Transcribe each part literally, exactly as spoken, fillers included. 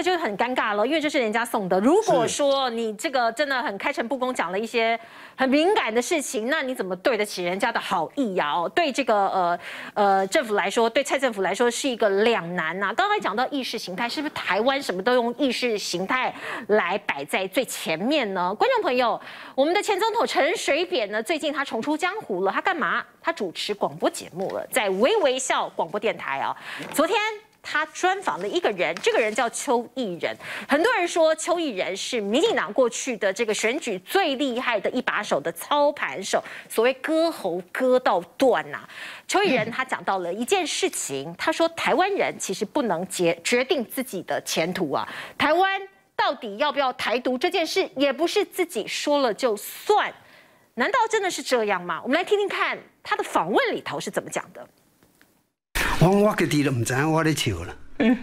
个就是很尴尬了，因为这是人家送的。如果说你这个真的很开诚布公讲了一些很敏感的事情，那你怎么对得起人家的好意呀？哦，对这个呃呃政府来说，对蔡政府来说是一个两难呐。刚才讲到意识形态，是不是台湾什么都用意识形态来摆在最前面呢？观众朋友，我们的前总统陈水扁呢，最近他重出江湖了，他干嘛？他主持广播节目了，在微微笑广播电台啊。昨天。 他专访了一个人，这个人叫邱毅人。很多人说邱毅人是民进党过去的这个选举最厉害的一把手的操盘手，所谓割喉割到断呐、啊。邱毅人他讲到了一件事情，他说台湾人其实不能决决定自己的前途啊，台湾到底要不要台独这件事也不是自己说了就算，难道真的是这样吗？我们来听听看他的访问里头是怎么讲的。 我我家己都唔知影我咧笑啦，嗯、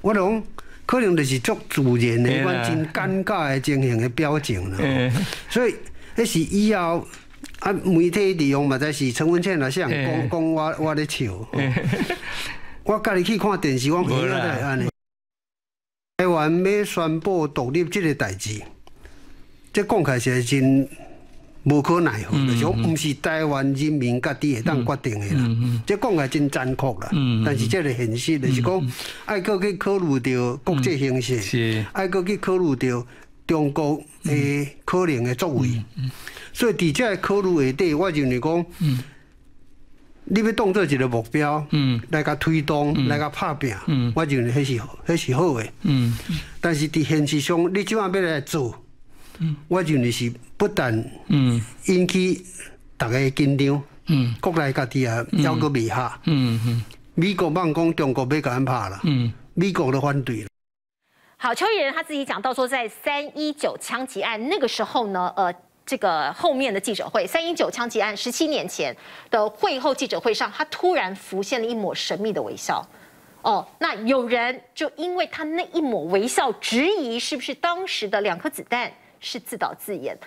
我讲可能就是足自然的，款真尴尬的情形的表情啦。嗯、所以迄是以后啊媒体利用嘛，才是陈文茜来向讲讲我我咧笑。嗯、我家己去看电视，我唔啦。嗯、台湾要宣布独立这个代志，这讲起来是真。 无可奈何，就是讲唔是台湾人民家己会当决定的啦。即讲也真残酷啦，但是即个现实就是讲，爱搁去考虑到国际形势，爱搁去考虑到中国的可能的作为。所以伫这考虑下底，我认为讲，你要当做一个目标来甲推动，来甲拍拼，我认为迄是迄是好的。但是伫现实上，你即晚要来做。 我认为是不但引起大家紧张，嗯、国内家己也要阁未下。嗯嗯、美国茫讲中国要甲咱拍啦，嗯、美国都反对啦。 好，邱毅人他自己讲到说，在三一九枪击案那个时候呢，呃。 这个后面的记者会，三一九枪击案十七年前的会后记者会上，他突然浮现了一抹神秘的微笑。哦，那有人就因为他那一抹微笑，质疑是不是当时的两颗子弹。 是自导自演，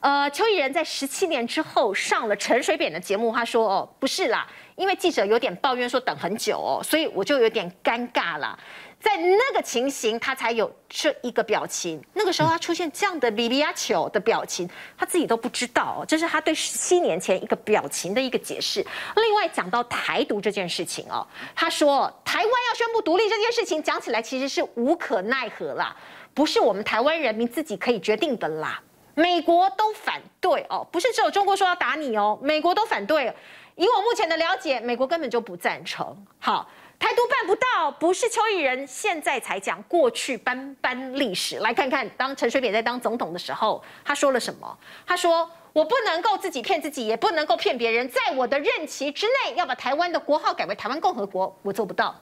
呃，邱毅人在十七年之后上了陈水扁的节目，他说：“哦，不是啦，因为记者有点抱怨说等很久哦，所以我就有点尴尬啦。”在那个情形，他才有这一个表情。那个时候他出现这样的“比比亚球”的表情，他自己都不知道、哦，这是他对十七年前一个表情的一个解释。另外讲到台独这件事情哦，他说台湾要宣布独立这件事情，讲起来其实是无可奈何啦。 不是我们台湾人民自己可以决定的啦，美国都反对哦，不是只有中国说要打你哦，美国都反对。以我目前的了解，美国根本就不赞成。好，台独办不到，不是邱毅人现在才讲，过去斑斑历史。来看看，当陈水扁在当总统的时候，他说了什么？他说：“我不能够自己骗自己，也不能够骗别人，在我的任期之内，要把台湾的国号改为台湾共和国，我做不到。”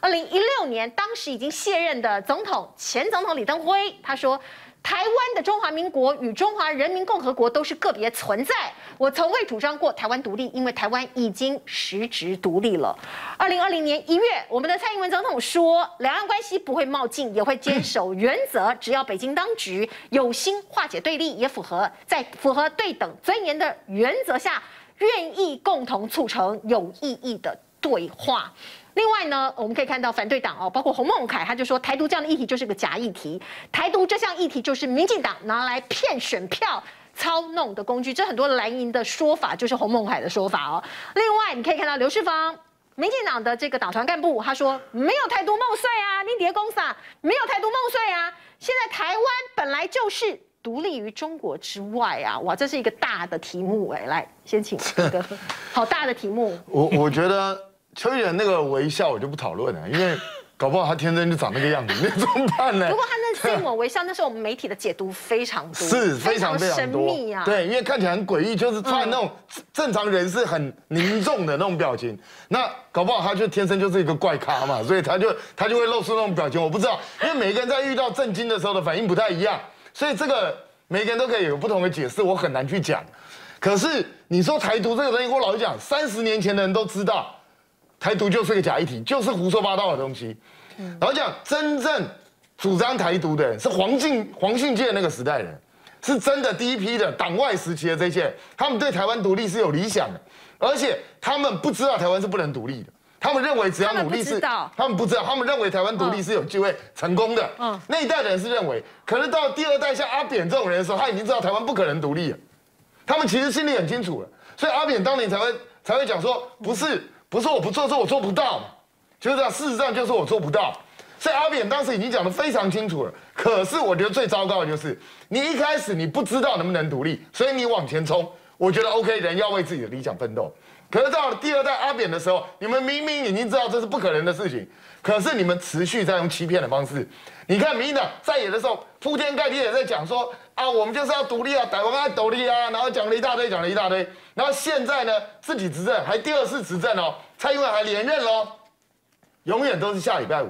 二零一六年，当时已经卸任的总统前总统李登辉，他说：“台湾的中华民国与中华人民共和国都是个别存在，我从未主张过台湾独立，因为台湾已经实质独立了。”二零二零年一月，我们的蔡英文总统说：“两岸关系不会冒进，也会坚守原则，只要北京当局有心化解对立，也符合在符合对等尊严的原则下，愿意共同促成有意义的对话。” 另外呢，我们可以看到反对党哦，包括洪孟凯，他就说台独这样的议题就是个假议题，台独这项议题就是民进党拿来骗选票、操弄的工具。这很多蓝营的说法就是洪孟凯的说法哦。另外，你可以看到刘世芳，民进党的这个党团干部，他说没有台独梦碎啊，你别公撒，没有台独梦碎啊，现在台湾本来就是。 独立于中国之外啊！哇，这是一个大的题目哎、欸，来，先请这个好大的题目。我我觉得邱毅人那个微笑我就不讨论了，因为搞不好他天真就长那个样子，那怎么办呢？不过他那是一抹微笑，那时候我们媒体的解读非常多，是非常非常神秘啊。对，因为看起来很诡异，就是穿那种正常人是很凝重的那种表情。那搞不好他就天生就是一个怪咖嘛，所以他就他就会露出那种表情。我不知道，因为每个人在遇到震惊的时候的反应不太一样。 所以这个每个人都可以有不同的解释，我很难去讲。可是你说台独这个东西，我老实讲，三十年前的人都知道，台独就是个假议题，就是胡说八道的东西。嗯、然后讲真正主张台独的人，是黄信黄信介那个时代人，是真的第一批的党外时期的这些人，他们对台湾独立是有理想的，而且他们不知道台湾是不能独立的。他们认为只要努力是，他们不知道，他们认为台湾独立是有机会成功的。嗯，那一代人是认为，可能到第二代像阿扁这种人的时候，他已经知道台湾不可能独立了。他们其实心里很清楚了，所以阿扁当年才会才会讲说，不是不是我不做，是我做不到嘛，就是这样。事实上就是我做不到。 所以阿扁当时已经讲得非常清楚了，可是我觉得最糟糕的就是你一开始你不知道能不能独立，所以你往前冲，我觉得 OK， 人要为自己的理想奋斗。可是到了第二代阿扁的时候，你们明明已经知道这是不可能的事情，可是你们持续在用欺骗的方式。你看民进党在野的时候，铺天盖地也在讲说啊，我们就是要独立啊，台湾要独立啊，然后讲了一大堆，讲了一大堆。然后现在呢，自己执政还第二次执政哦，蔡英文还连任喽，永远都是下礼拜五。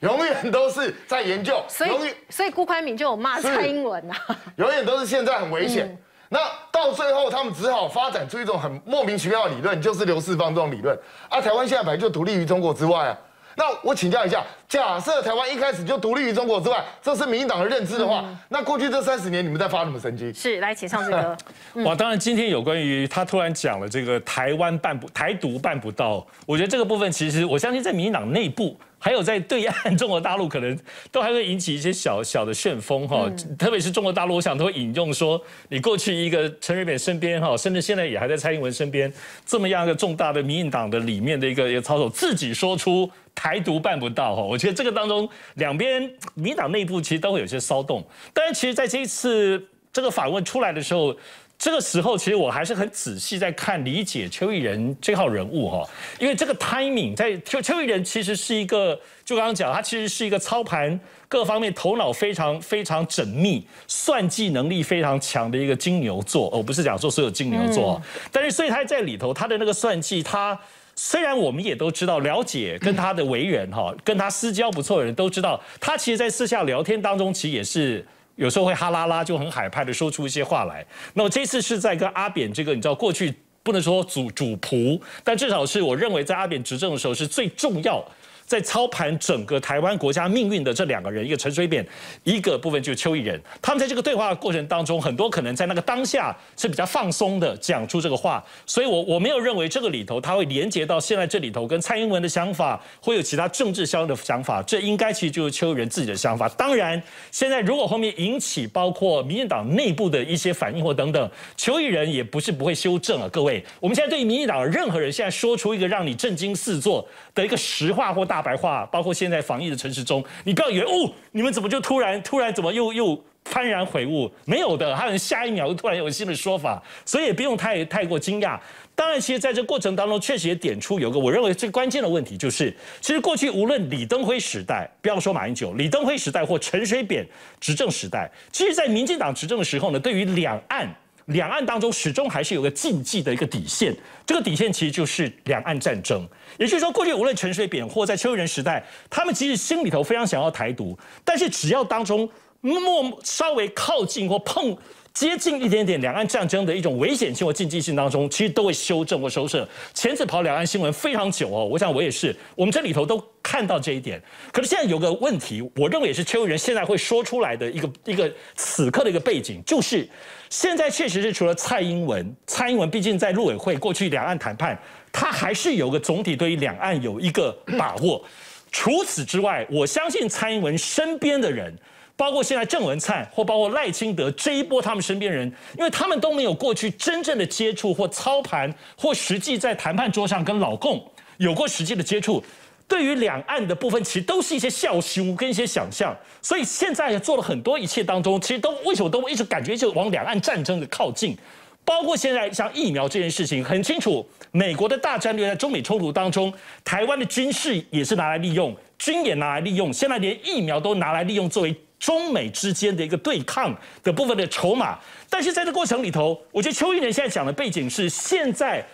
永远都是在研究，所以所以辜宽敏就有骂蔡英文啊，永远都是现在很危险。嗯、那到最后，他们只好发展出一种很莫名其妙的理论，就是刘世芳这种理论啊。台湾现在本来就独立于中国之外啊。那我请教一下，假设台湾一开始就独立于中国之外，这是民进党的认知的话，嗯、那过去这三十年你们在发什么神经？是，来，请上这个。嗯、哇，当然今天有关于他突然讲了这个台湾办不台独办不到，我觉得这个部分其实我相信在民进党内部。 还有在对岸中国大陆，可能都还会引起一些小小的旋风哈，嗯、特别是中国大陆，我想都会引用说，你过去一个陈水扁身边哈，甚至现在也还在蔡英文身边，这么样一个重大的民进党的里面的一个一个操守，自己说出台独办不到哈，我觉得这个当中两边民进党内部其实都会有些骚动，但是其实在这一次这个访问出来的时候。 这个时候，其实我还是很仔细在看理解邱毅人这号人物哈，因为这个 timing 在邱邱毅人其实是一个，就刚刚讲，他其实是一个操盘各方面头脑非常非常缜密、算计能力非常强的一个金牛座。我不是讲说所有金牛座，但是所以他在里头他的那个算计，他虽然我们也都知道了解跟他的为人哈，跟他私交不错的人都知道，他其实，在私下聊天当中，其实也是。 有时候会哈啦啦，就很海派的说出一些话来。那么这次是在跟阿扁这个，你知道过去不能说主主仆，但至少是我认为在阿扁执政的时候是最重要，在操盘整个台湾国家命运的这两个人，一个陈水扁，一个部分就是邱毅人。他们在这个对话的过程当中，很多可能在那个当下是比较放松的讲出这个话，所以我我没有认为这个里头他会连接到现在这里头跟蔡英文的想法，会有其他政治相关的想法，这应该其实就是邱毅人自己的想法。当然。 现在如果后面引起包括民进党内部的一些反应或等等，邱毅人也不是不会修正啊，各位。我们现在对于民进党任何人现在说出一个让你震惊四座的一个实话或大白话，包括现在防疫的陈时中，你不要以为哦，你们怎么就突然突然怎么又又幡然悔悟？没有的，他可能下一秒又突然有新的说法，所以也不用太太过惊讶。 当然，其实在这过程当中，确实也点出有个我认为最关键的问题，就是其实过去无论李登辉时代，不要说马英九，李登辉时代或陈水扁执政时代，其实，在民进党执政的时候呢，对于两岸两岸当中始终还是有个禁忌的一个底线，这个底线其实就是两岸战争。也就是说，过去无论陈水扁或在邱毅人时代，他们其实心里头非常想要台独，但是只要当中默稍微靠近或碰。 接近一点点两岸战争的一种危险性或禁忌性当中，其实都会修正或收摄。前次跑两岸新闻非常久哦，我想我也是，我们这里头都看到这一点。可是现在有个问题，我认为也是邱毅人现在会说出来的一个一个此刻的一个背景，就是现在确实是除了蔡英文，蔡英文毕竟在陆委会过去两岸谈判，他还是有个总体对于两岸有一个把握。除此之外，我相信蔡英文身边的人。 包括现在郑文灿或包括赖清德这一波，他们身边人，因为他们都没有过去真正的接触或操盘，或实际在谈判桌上跟老共有过实际的接触，对于两岸的部分，其实都是一些笑羞跟一些想象。所以现在做了很多一切当中，其实都为什么都一直感觉就往两岸战争的靠近。 包括现在像疫苗这件事情，很清楚，美国的大战略在中美冲突当中，台湾的军事也是拿来利用，军也拿来利用，现在连疫苗都拿来利用作为中美之间的一个对抗的部分的筹码。但是在这过程里头，我觉得邱毅人现在讲的背景是，现在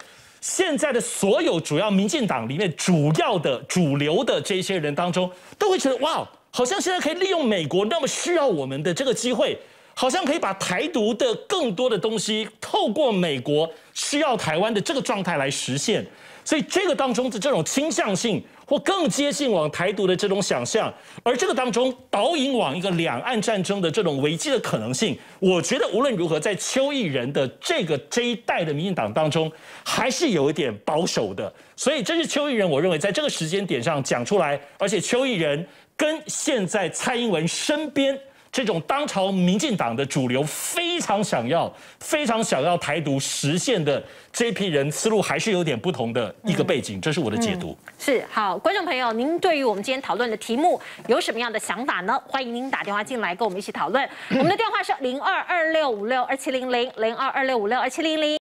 现在的所有主要民进党里面主要的主流的这些人当中，都会觉得哇，好像现在可以利用美国那么需要我们的这个机会。 好像可以把台独的更多的东西透过美国需要台湾的这个状态来实现，所以这个当中的这种倾向性，或更接近往台独的这种想象，而这个当中导引往一个两岸战争的这种危机的可能性，我觉得无论如何，在邱毅人的这个这一代的民进党当中，还是有一点保守的。所以这是邱毅人，我认为在这个时间点上讲出来，而且邱毅人跟现在蔡英文身边。 这种当朝民进党的主流非常想要、非常想要台独实现的这批人思路，还是有点不同的一个背景，嗯、这是我的解读。嗯、是好，观众朋友，您对于我们今天讨论的题目有什么样的想法呢？欢迎您打电话进来跟我们一起讨论。我们的电话是零二二六五六二七零零零二二六五六二七零零。